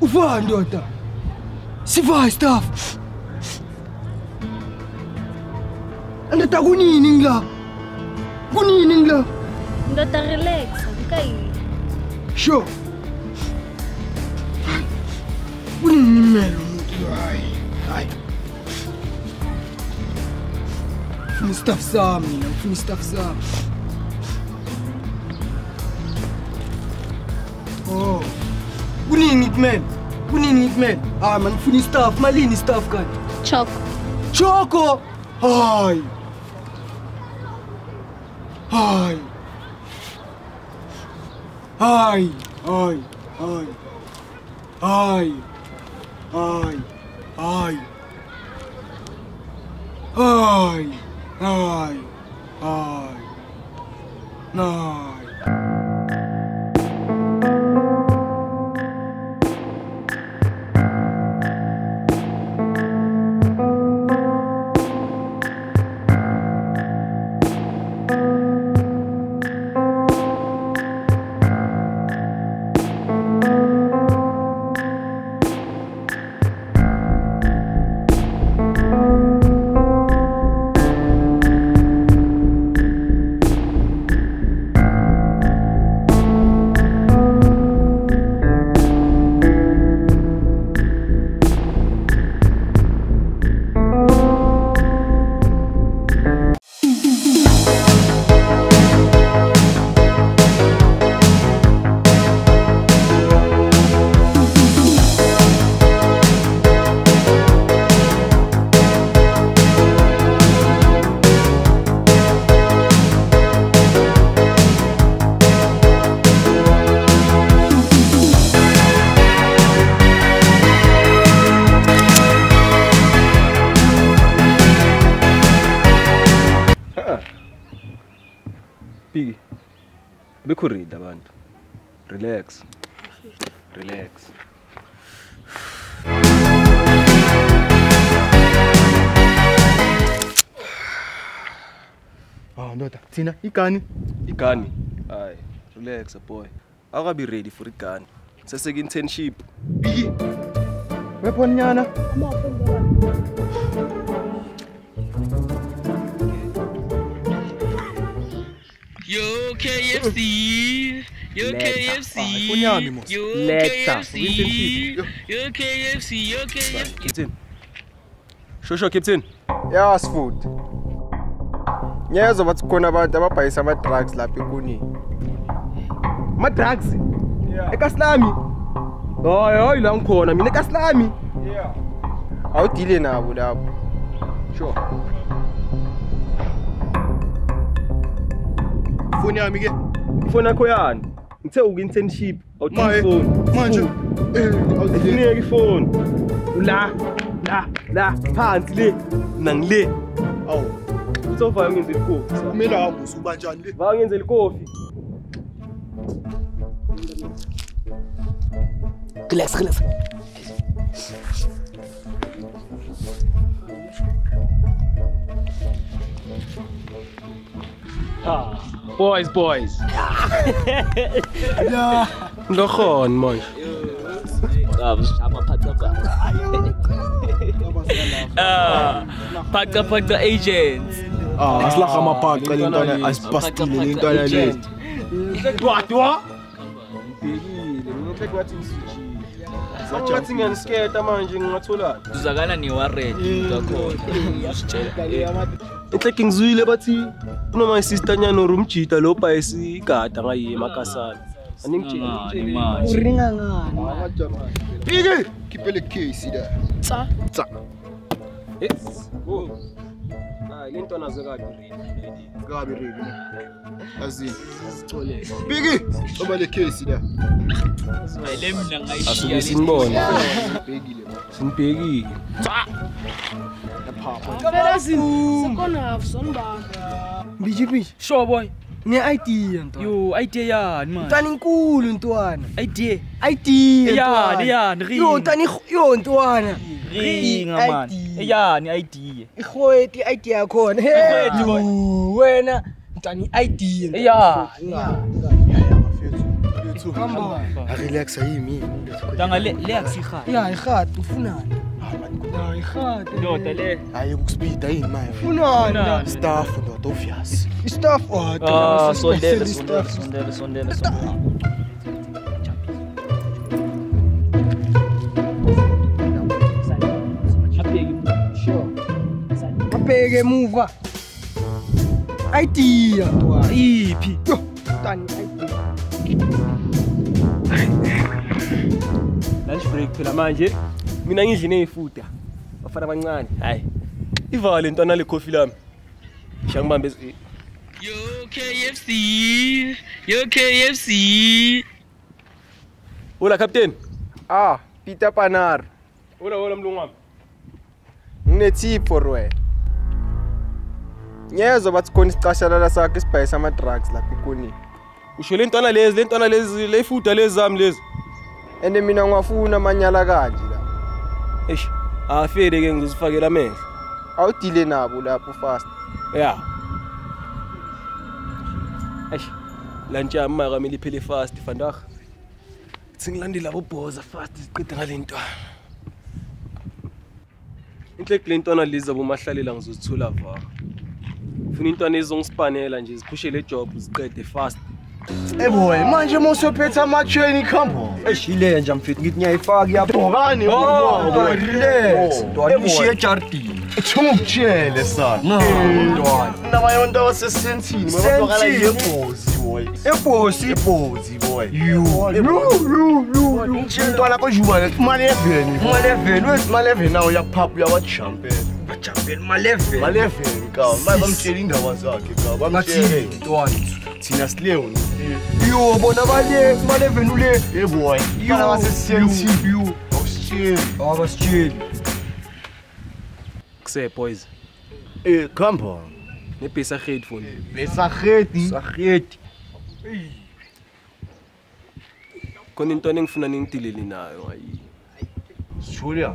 Ufaan doata. Sifai staff. Anda tak guni ningla. Guni ningla. Anda tak relax, okay? Sure. Guni ningla. Ai. Fui staff sam, não fui staff sam. Oh. Kuning it man. Ah, man, fui staff, malini staff kat. Choco. Hi. No. Piggy, be cool, Daban. Relax. Oh, no, Tina, Ikani. Aye, relax, boy. I'll be ready for Ikani. It's a second internship. Piggy, weapon, Yana. Yo KFC. Captain. Shosho Captain. Yes, food. Nyezo batsukona abantu abapayisa ama drugs lapha kuni. Ma drugs? Yeah. Ekaslami. Hayi la ngikhona mina ekaslami. Yeah. Awudile nabo lapho. Sure. Phone yami ke phone yakho yani ngithe uku internship awuthola phone manje awuthineki iphone la phansi le nangile awu utsofa ngenzela ikofi kumele hamba usuba njani le va ngenzela ikofi relax ah Boys. Yeah. Lokhon manje. Panca Panca Agents. Ah, aslakha amapanca lentwana asipastile lentwana le. Twa. Ngibekile, ngicela kwathi ngisijile. Wathi ngiyaniskheta manje ngingatholani. Uzakala niwa ready kakhona. Yasitshela. Etlekeng zwile bathi kuno my sister nyano rumjita lo payisi igada ngaye emakasana aningijeni manje uringa ngani bige kipele case da tsa yes go into nazekabi ready azini sicole bige oba le case da ayilemina ngayishiya sinibona bigile sinibhekile tsa BGP. Sure boy. Ne idea nto. Yo idea yani man. Ntwana inkulu ntwana. Idea. Yani. Yo ntwana yo ntwana. Ringa man. Yani idea. Ikhweti idea yakho. Ikhweti boy. Wena ntwana idea. Yeah. Relax. Pega move idea tua ipi yo tani lunch break phela manje mina ngidlini ifuda bafana abancane hayi ivale intwana le coffee lami ngiyangibambe yo KFC Hola captain Peter Panar Hola mlungwami nginethipho roe Nyezo batsikhona isiqashalala sakhe isibhayisa ama drugs lapha ikoni. Usho lentwana lezi lefuda lezami lezi. Ende mina ngwafuna amanyala kanje la. Eish, afele ke ngizifakela amehlo. Awudile nabo lapho fast. Yeah. Eish, lanja mama kamile iphele fast fandag. Singilandela bobhoza fast siqeda ngalentwana. Inhle kulentwana lezi abomahlalela ngizothula va. Intwana ezongispanela nje ziphushele job ziqede fast boy manje mosophetha ama training camp eshile nje mfethu ngithi ngiyayifaka yabhokani boy relax ndishiye jardini ethuma ukutshele sana indaba yonto osesentini mabokala yebozi boy you intwana konjuba ngemali eveni now uyaphapha uyawajumpela Champion, my level, come. I'm telling that was okay, come. I'm telling you, don't. Tinas Leon. You, Bonavale, my level, hey boy. You are a sensitive. You, I was chill. Say, boys. Hey, come on. Ne pesa head for me. Pesa head. Hey. Konintoning funaning tilili na yoy. Shulia.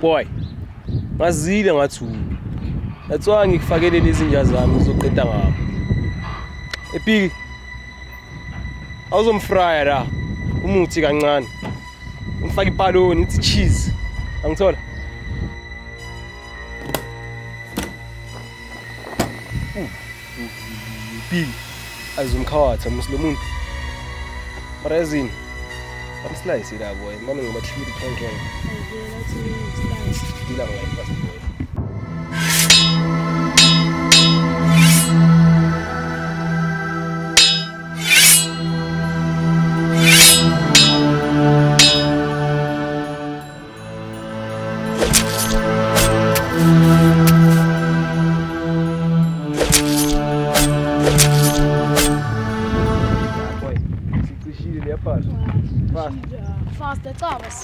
Boy, bazile ngathu. That's why ngikufakele lezi nja zami uzoqeda ngapha. Epiki. Awuzomfrya la. Umuthi kancane. Ngifaka ipaloni, ithi cheese. Angithola. Epiki. Azumkhawatha muslimun. Brazil. I'm slicing that boy. Mama, I'm about to shoot the tank.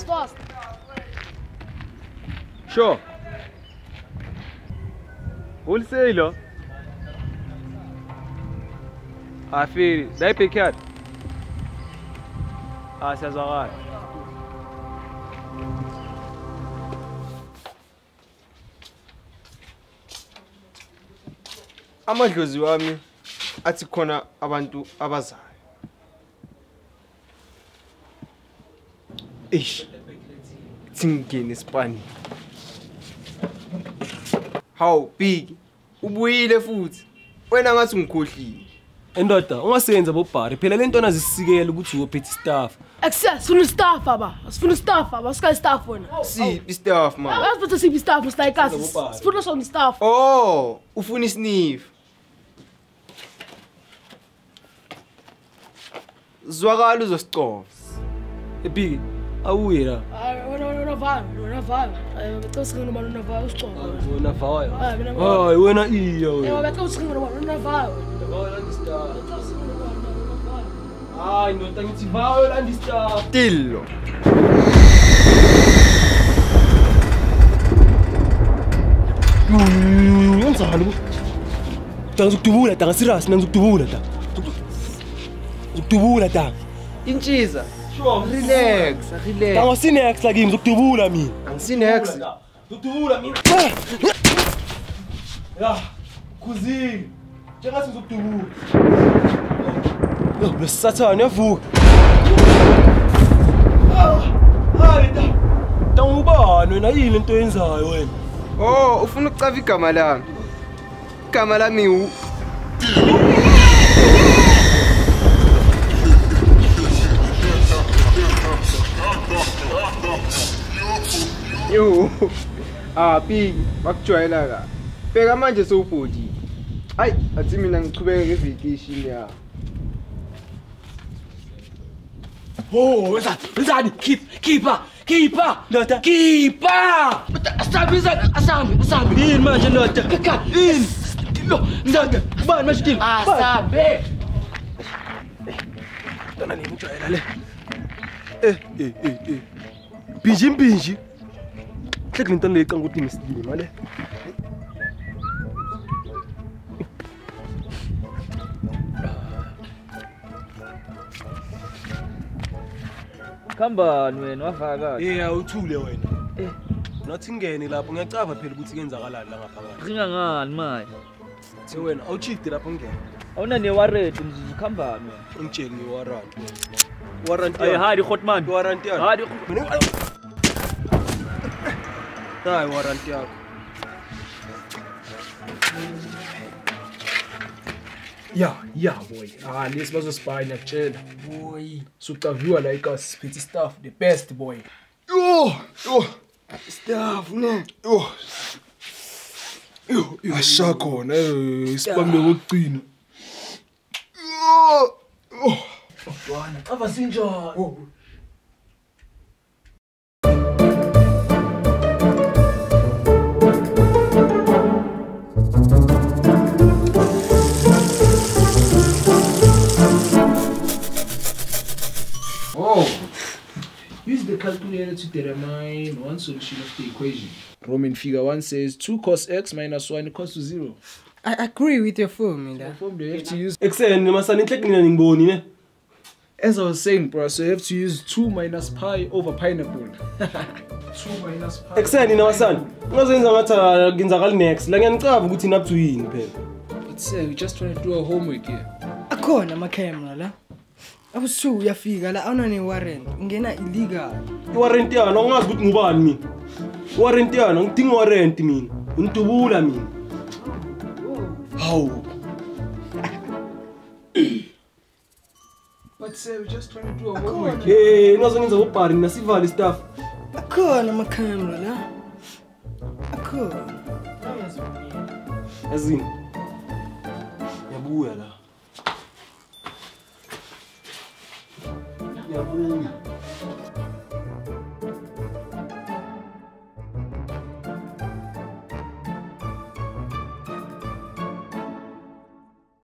Fast. Sure. Wholesaler. I feel they pick it. I says alright. Amadlozi wami athi khona abantu abazayo. Eish, thinking Spanish. How big? Ubuyile futhi. Wena ngathi ungikhohlile. Endoda, ungasenza bobhari. Phela lento nazisikele ukuthi uphethe staff. Excess, for the staff, Abba. It's for the staff, Abba. It's got staff on it. See, it's staff, man. I was supposed to see the staff, it's like us. It's for us on the staff. Oh, who finished Neve? Zwaga lose a storm. A big, a weirder. Ai, não tem que mal lá está. Tilo. Não sabe. Tá zutubula, tá siras, não zutubula, tá. Zutubula, tá. Inchiza. Relax, relax. Tá sinex lá game zutubula mi. Sinex. Zutubula mi. Ya, cozinha. Chega se zutubula. Oh, the Satan, fool! Oh, ufuna ukucavika malami. Kamalami u. Yo. Ah, big, bakujwayela ka. Bheka manje sewubhodi. Hayi, athi mina ngiqhubeka ngevacation ya. Oh, Rizani, keeper, Nota, keeper! Asambi, Rizani, Asambi. In, man, Nota, Kaka, in. No, Nota, man, man, Jim. Asambi. Don't even try it, Eh. Biji. Take me to the Kanguti, Miss Dimale. Kamba wena wafaka. Yeah, uthule wena. Nathi ngene lapho ngiyacava phela ukuthi kwenzakalani la ngaphakathi. Qhinga ngani manje? Thi wena awuchidi lapho ngene. Awuna ne warrant mzuzu khamba wena. Ungitsheli ne warrant. Warrant. Ay hadi Hotman. Warrant yakho. Hadi. Hayi warrant yakho. Yeah, boy. This was a spine chill. Boy. So viewer like us, pretty stuff, the best boy. Oh, stuff, no. You a shark on, spam the wood clean. Oh, have a sinjo. Use the calculator to determine one solution of the equation. Roman figure 1 says 2 cos x minus 1 equals to 0. I agree with your formula. You have to use. As I was saying, bro, so you have to use 2 minus pi over pineapple. 2 minus pi. Excellent, my son. But sir, we just trying to do our homework here. I can't, I'm a camera. I was so figure I don't know warrant. Illegal. Warrant ya, no one good muban me. Warrant ya, no thing warrant me. Untubula me. How? But sir, we just trying to do a work. Hey, nothing is a party, Nasival stuff. I can't, I'm a camera. I can't. As in Yabuela. Yeah,